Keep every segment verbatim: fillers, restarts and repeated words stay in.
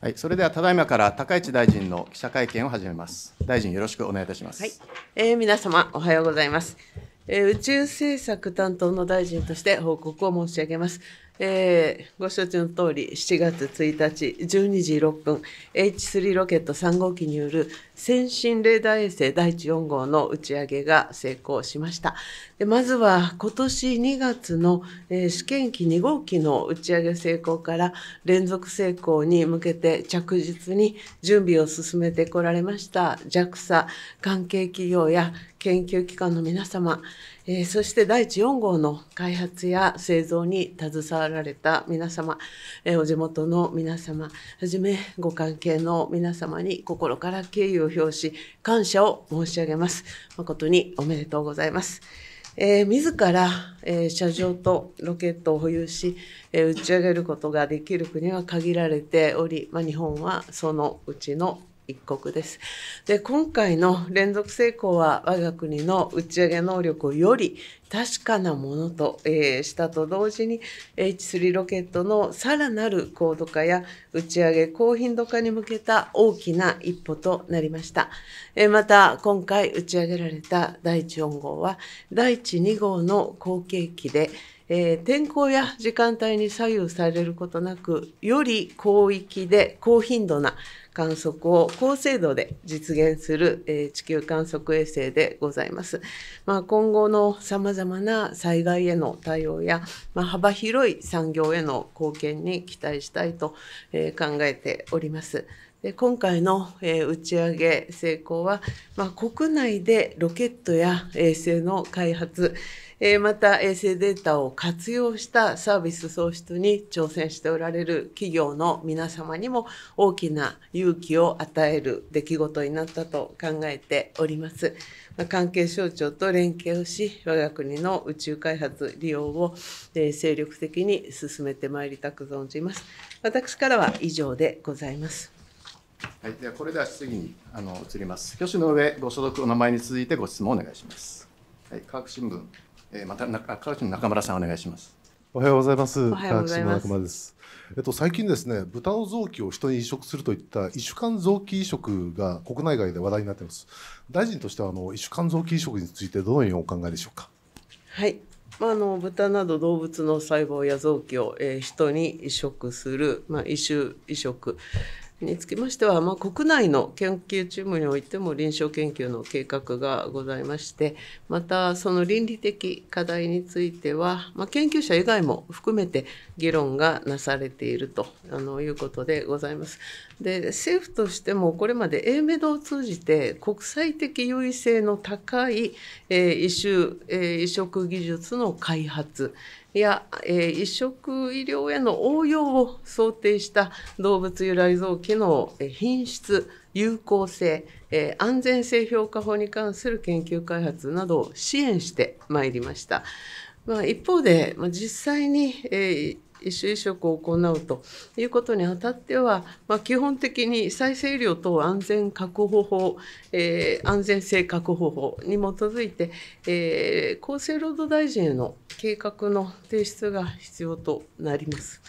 はい、それではただいまから高市大臣の記者会見を始めます。大臣よろしくお願いいたします。はい、えー、皆様おはようございます、えー。宇宙政策担当の大臣として報告を申し上げます。えー、ご承知の通りしちがつついたちじゅうにじろっぷん エイチスリー ロケットさんごうきによる先進レーダー衛星だいいちよんごうの打ち上げが成功しました。でまずは今年にがつの、えー、試験機にごうきの打ち上げ成功から連続成功に向けて着実に準備を進めてこられました ジャクサ 関係企業や研究機関の皆様、えー、そしてだいいちよんごうの開発や製造に携わられた皆様、えー、お地元の皆様はじめご関係の皆様に心から敬意を表し感謝を申し上げます。誠におめでとうございます。えー、自ら、えー、射場とロケットを保有し、えー、打ち上げることができる国は限られており、まあ、日本はそのうちの一国です。で、今回の連続成功は我が国の打ち上げ能力をより確かなものと、えー、したと同時に エイチスリー ロケットのさらなる高度化や打ち上げ高頻度化に向けた大きな一歩となりました。えー、また今回打ち上げられただいいちよんごうはだいいちにごうの後継機でえー、天候や時間帯に左右されることなく、より広域で高頻度な観測を高精度で実現する、えー、地球観測衛星でございます。まあ、今後のさまざまな災害への対応や、まあ、幅広い産業への貢献に期待したいと、えー、考えております。で今回の、えー、打ち上げ成功は、まあ、国内でロケットや衛星の開発、えー、また衛星データを活用したサービス創出に挑戦しておられる企業の皆様にも大きな勇気を与える出来事になったと考えております。まあ、関係省庁と連携をし、我が国の宇宙開発利用を、えー、精力的に進めてまいりたく存じます。私からは以上でございます。はい、ではこれでは質疑にあの移ります。挙手の上、ご所属お名前に続いてご質問をお願いします。はい、科学新聞、えー、また科学新聞の中村さんお願いします。おはようございます。科学新聞の中村です。えっと最近ですね、豚の臓器を人に移植するといった異種間臓器移植が国内外で話題になっています。大臣としてはあの異種間臓器移植についてどのようにお考えでしょうか。はい。まあ、あの豚など動物の細胞や臓器を、えー、人に移植する、まあ、異種移植につきましては、まあ、国内の研究チームにおいても臨床研究の計画がございまして、またその倫理的課題については、まあ、研究者以外も含めて議論がなされているとあのいうことでございます。で、政府としてもこれまで エーメド を通じて国際的優位性の高い、えー、移植、えー、移植技術の開発、いや、えー、移植医療への応用を想定した動物由来臓器の品質、有効性、えー、安全性評価法に関する研究開発などを支援してまいりました。まあ、一方で、まあ、実際に、えー異種移植を行うということにあたっては、まあ、基本的に再生医療等安全確保法、えー、安全性確保法に基づいて、えー、厚生労働大臣への計画の提出が必要となります。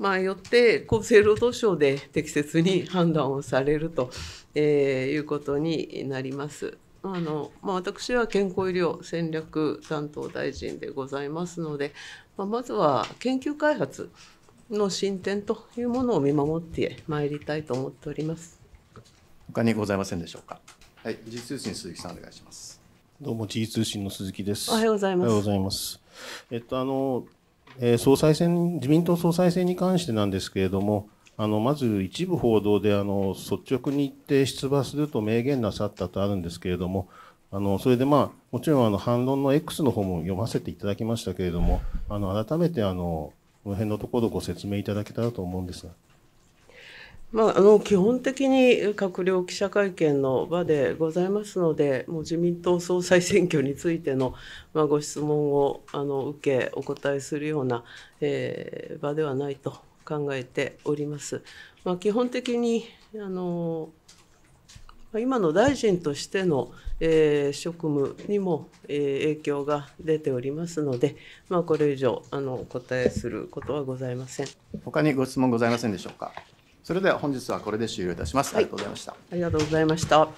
まあ、よって厚生労働省で適切に判断をされると、えー、いうことになります。あのまあ、私は健康医療戦略担当大臣でございますので、まあ、まずは研究開発の進展というものを見守ってまいりたいと思っております。他にございませんでしょうか。はい、時事通信鈴木さんお願いします。どうも時事通信の鈴木です。おはようございます。おはようございます。えっとあの、えー、総裁選自民党総裁選に関してなんですけれども。あのまず一部報道であの率直に言って出馬すると明言なさったとあるんですけれども、あのそれで、まあ、もちろんあの反論の エックス の方も読ませていただきましたけれども、あの改めてあのこの辺のところをご説明いただけたらと思うんですが。まあ、あの基本的に閣僚記者会見の場でございますので、もう自民党総裁選挙についての、まあ、ご質問をあの受けお答えするような、えー、場ではないと考えております。まあ、基本的にあの今の大臣としての、えー、職務にも、えー、影響が出ておりますので、まあ、これ以上あのお答えすることはございません。他にご質問ございませんでしょうか。それでは本日はこれで終了いたします。ありがとうございました。はい、ありがとうございました。